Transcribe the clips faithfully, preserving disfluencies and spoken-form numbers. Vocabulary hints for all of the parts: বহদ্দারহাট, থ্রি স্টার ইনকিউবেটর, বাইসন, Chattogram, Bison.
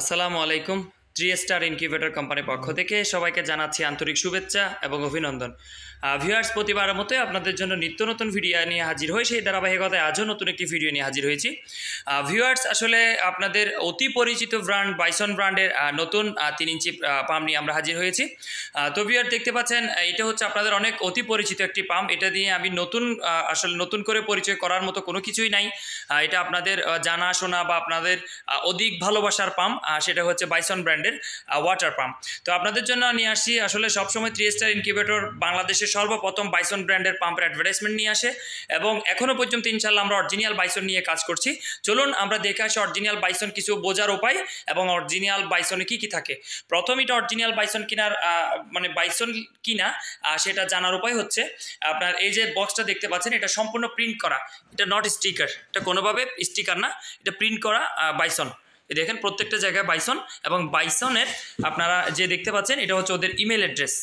আসসালামু আলাইকুম থ্রি স্টার ইনকিউবেটর কোম্পানির পক্ষ থেকে সবাইকে জানাচ্ছি আন্তরিক শুভেচ্ছা এবং অভিনন্দন। ভিউয়ার্স, প্রতিবারের মতোই আপনাদের জন্য নিত্য নতুন ভিডিও নিয়ে হাজির হই। সেই ধারাবাহিকতায় আজও নতুন একটি ভিডিও নিয়ে হাজির হয়েছি। ভিউয়ার্স, আসলে আপনাদের অতি পরিচিত ব্র্যান্ড বাইসন ব্র্যান্ডের নতুন তিন ইঞ্চি পাম্প নিয়ে আমরা হাজির হয়েছি। তো ভিউয়ার্স, দেখতে পাচ্ছেন এটা হচ্ছে আপনাদের অনেক অতি পরিচিত একটি পাম্প। এটা দিয়ে আমি নতুন আসলে নতুন করে পরিচয় করার মতো কোনো কিছুই নাই। এটা আপনাদের জানাশোনা বা আপনাদের অধিক ভালোবাসার পাম্প, সেটা হচ্ছে বাইসন ব্র্যান্ড ওয়াটার পাম্প। তো আপনাদের জন্য নিয়ে আসি আসলে সবসময় থ্রি স্টার ইনকিউবেটর বাংলাদেশের সর্বপ্রথম বাইসন ব্র্যান্ডের পাম্পের অ্যাডভার্টাইজমেন্ট নিয়ে আসে এবং এখনো পর্যন্ত ইনশাল্লাহ আমরা অরিজিনাল বাইসন নিয়ে কাজ করছি। চলুন আমরা দেখে আসি অরিজিনাল বাইসন কিছু বোঝার উপায় এবং অরিজিনাল বাইসনে কি কি থাকে। প্রথম এটা অরিজিনাল বাইসন কিনার মানে বাইসন কিনা সেটা জানার উপায় হচ্ছে আপনার এই যে বক্সটা দেখতে পাচ্ছেন, এটা সম্পূর্ণ প্রিন্ট করা, এটা নট স্টিকার, এটা কোনোভাবে স্টিকার না, এটা প্রিন্ট করা বাইসন। দেখেন প্রত্যেকটা জায়গায় বাইসন এবং বাইসনের আপনারা যে দেখতে পাচ্ছেন এটা হচ্ছে ওদের ইমেল অ্যাড্রেস,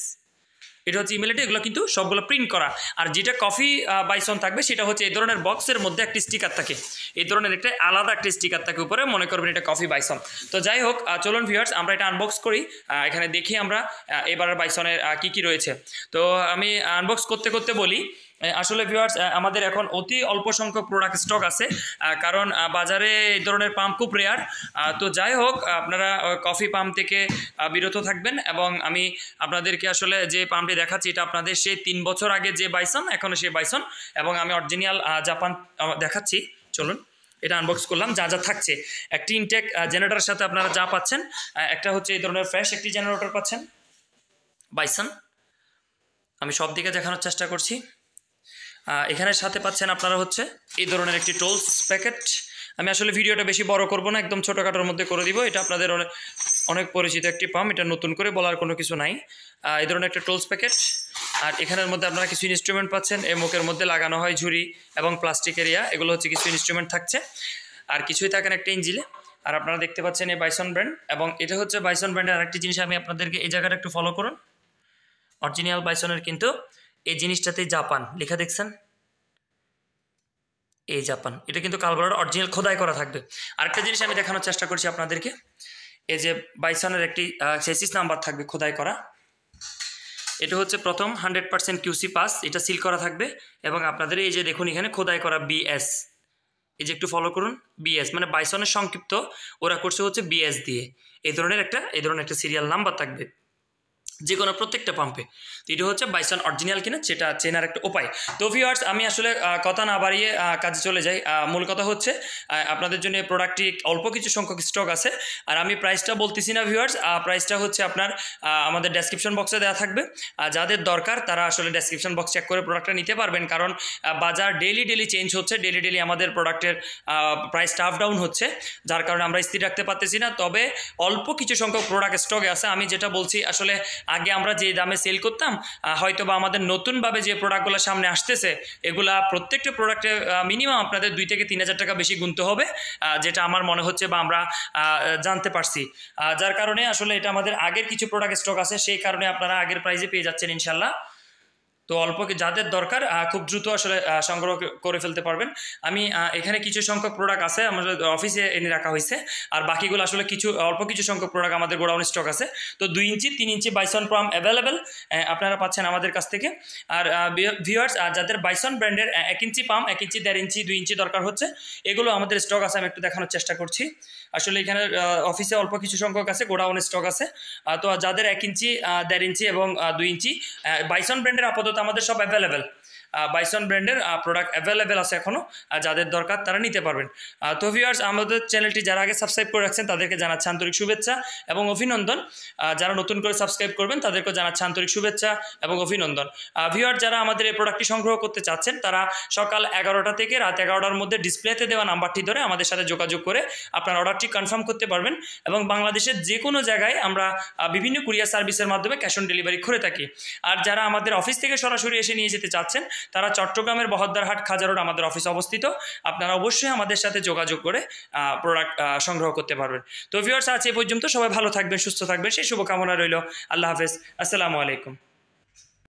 এটা হচ্ছে ইমেল আইডি, এগুলো কিন্তু সবগুলো প্রিন্ট করা। আর যেটা কফি বাইসন থাকবে সেটা হচ্ছে এই ধরনের বক্সের মধ্যে একটি স্টিকার থাকে, এই ধরনের একটা আলাদা একটি স্টিকার থাকে উপরে, মনে করবেন এটা কফি বাইসন। তো যাই হোক, চলুন ভিউয়ার্স আমরা এটা আনবক্স করি, এখানে দেখি আমরা এবারের বাইসনের কি কি রয়েছে। তো আমি আনবক্স করতে করতে বলি আসলে ভিউয়ার্স, আমাদের এখন অতি অল্প সংখ্যক প্রোডাক্ট স্টক আছে, কারণ বাজারে এই ধরনের পাম্প খুব রেয়ার। তো যাই হোক, আপনারা কফি পাম্প থেকে বিরত থাকবেন এবং আমি আপনাদেরকে আসলে যে পাম্পটি দেখাচ্ছি এটা আপনাদের সেই তিন বছর আগে যে বাইসন, এখনও সেই বাইসন, এবং আমি অরিজিনাল জাপান দেখাচ্ছি। চলুন এটা আনবক্স করলাম। যা যা থাকছে, একটি ইনটেক জেনারেটরের সাথে আপনারা যা পাচ্ছেন, একটা হচ্ছে এই ধরনের ফ্রেশ একটি জেনারেটর পাচ্ছেন বাইসন, আমি সব দিকে দেখানোর চেষ্টা করছি। এখানের সাথে পাচ্ছেন আপনারা হচ্ছে এই ধরনের একটি টোলস প্যাকেট। আমি আসলে ভিডিওটা বেশি বড় করব না, একদম ছোটোখাটোর মধ্যে করে দিব। এটা আপনাদের অনেক পরিচিত একটি পাম্প, এটা নতুন করে বলার কোনো কিছু নাই। এই ধরনের একটা টোলস প্যাকেট, আর এখানের মধ্যে আপনারা কিছু ইনস্ট্রুমেন্ট পাচ্ছেন। এই মুখের মধ্যে লাগানো হয় ঝুড়ি এবং প্লাস্টিক এরিয়া, এগুলো হচ্ছে কিছু ইনস্ট্রুমেন্ট থাকছে। আর কিছুই থাকেন একটা ইঞ্জিলে। আর আপনারা দেখতে পাচ্ছেন এই বাইসন ব্র্যান্ড, এবং এটা হচ্ছে বাইসন ব্র্যান্ডের আরেকটি জিনিস। আমি আপনাদেরকে এই জায়গাটা একটু ফলো করুন। অরিজিনাল বাইসনের কিন্তু এই জিনিসটাতে জাপান লেখা দেখছেন, এই জাপান, এটা কিন্তু কালবারের অরিজিনাল খোদাই করা থাকবে। আরেকটা জিনিস আমি দেখানোর চেষ্টা করছি আপনাদেরকে, এই যে বাইসনের একটি চেসিস নাম্বার থাকবে খোদাই করা, এটা হচ্ছে প্রথম হান্ড্রেড পার্সেন্ট কিউসি পাস, এটা সিল করা থাকবে। এবং আপনাদের এই যে দেখুন এখানে খোদাই করা বিএস, এই যে একটু ফলো করুন, বিএস মানে বাইসনের সংক্ষিপ্ত, ওরা করছে হচ্ছে বিএস দিয়ে। এই ধরনের একটা এই ধরনের একটা সিরিয়াল নাম্বার থাকবে যে কোনো প্রত্যেকটা পাম্পে। তো এটা হচ্ছে বাইসন অরিজিনাল কিনা সেটা চেনার একটা উপায়। তো ভিউয়ার্স, আমি আসলে কথা না বাড়িয়ে কাজে চলে যাই। মূল কথা হচ্ছে আপনাদের জন্য এই প্রোডাক্টটি অল্প কিছু সংখ্যক স্টক আছে। আর আমি প্রাইসটা বলতেছি না ভিউয়ার্স, প্রাইসটা হচ্ছে আপনার আমাদের ডেসক্রিপশন বক্সে দেওয়া থাকবে। যাদের দরকার তারা আসলে ডেসক্রিপশন বক্স চেক করে প্রোডাক্টটা নিতে পারবেন, কারণ বাজার ডেলি ডেলি চেঞ্জ হচ্ছে, ডেলি ডেলি আমাদের প্রোডাক্টের প্রাইসটা আপ ডাউন হচ্ছে, যার কারণে আমরা স্থির রাখতে পারতেছি না। তবে অল্প কিছু সংখ্যক প্রোডাক্ট স্টকে আছে। আমি যেটা বলছি আসলে আগে আমরা যে দামে সেল করতাম, হয়তো বা আমাদের নতুনভাবে যে প্রোডাক্টগুলো সামনে আসতেছে এগুলা প্রত্যেকটা প্রোডাক্টে মিনিমাম আপনাদের দুই থেকে তিন হাজার টাকা বেশি গুনতে হবে, যেটা আমার মনে হচ্ছে বা আমরা জানতে পারছি। যার কারণে আসলে এটা আমাদের আগের কিছু প্রোডাক্ট স্টক আছে, সেই কারণে আপনারা আগের প্রাইসে পেয়ে যাচ্ছেন ইনশাল্লাহ। তো অল্প যাদের দরকার খুব দ্রুত আসলে সংগ্রহ করে ফেলতে পারবেন। আমি এখানে কিছু সংখ্যক প্রোডাক্ট আছে আমাদের অফিসে এনে রাখা হয়েছে, আর বাকিগুলো আসলে কিছু অল্প কিছু সংখ্যক প্রোডাক্ট আমাদের গোডাউন স্টক আছে। তো দুই ইঞ্চি তিন ইঞ্চি বাইসন পাম্প অ্যাভেলেবেল আপনারা পাচ্ছেন আমাদের কাছ থেকে। আর ভিউয়ার্স, যাদের বাইসন ব্র্যান্ডের এক ইঞ্চি পাম্প, এক ইঞ্চি দেড় ইঞ্চি দুই ইঞ্চি দরকার হচ্ছে, এগুলো আমাদের স্টক আছে। আমি একটু দেখানোর চেষ্টা করছি। আসলে এখানে অফিসে অল্প কিছু সংখ্যক আছে, গোডাউন স্টক আছে। তো যাদের এক ইঞ্চি দেড় ইঞ্চি এবং দুই ইঞ্চি বাইসন ব্র্যান্ডের আপাতত আমাদের সব অ্যাভেলেবেল, বাইসন ব্র্যান্ডের প্রোডাক্ট অ্যাভেলেবেল আছে এখনও, যাদের দরকার তারা নিতে পারবেন। তো ভিউয়ার্স, আমাদের চ্যানেলটি যারা আগে সাবস্ক্রাইব করে রাখছেন তাদেরকে জানাচ্ছি আন্তরিক শুভেচ্ছা এবং অভিনন্দন। যারা নতুন করে সাবস্ক্রাইব করবেন তাদেরকেও জানাচ্ছি আন্তরিক শুভেচ্ছা এবং অভিনন্দন। ভিউয়ার্স, যারা আমাদের এই প্রোডাক্টটি সংগ্রহ করতে চাচ্ছেন তারা সকাল এগারোটা থেকে রাত এগারোটার মধ্যে ডিসপ্লেতে দেওয়া নাম্বারটি ধরে আমাদের সাথে যোগাযোগ করে আপনার অর্ডারটি কনফার্ম করতে পারবেন। এবং বাংলাদেশের যে কোনো জায়গায় আমরা বিভিন্ন কুরিয়ার সার্ভিসের মাধ্যমে ক্যাশ অন ডেলিভারি করে থাকি। আর যারা আমাদের অফিস থেকে সরাসরি এসে নিয়ে যেতে চাচ্ছেন তারা চট্টগ্রামের বহদ্দারহাট খাজা রোড আমাদের অফিস অবস্থিত। আপনারা অবশ্যই আমাদের সাথে যোগাযোগ করে প্রোডাক্ট সংগ্রহ করতে পারবেন। তো ভিউয়ার্স, আজ এই পর্যন্ত। সবাই ভালো থাকবেন, সুস্থ থাকবেন, সেই শুভকামনা রইল। আল্লাহ হাফেজ, আসসালামু আলাইকুম।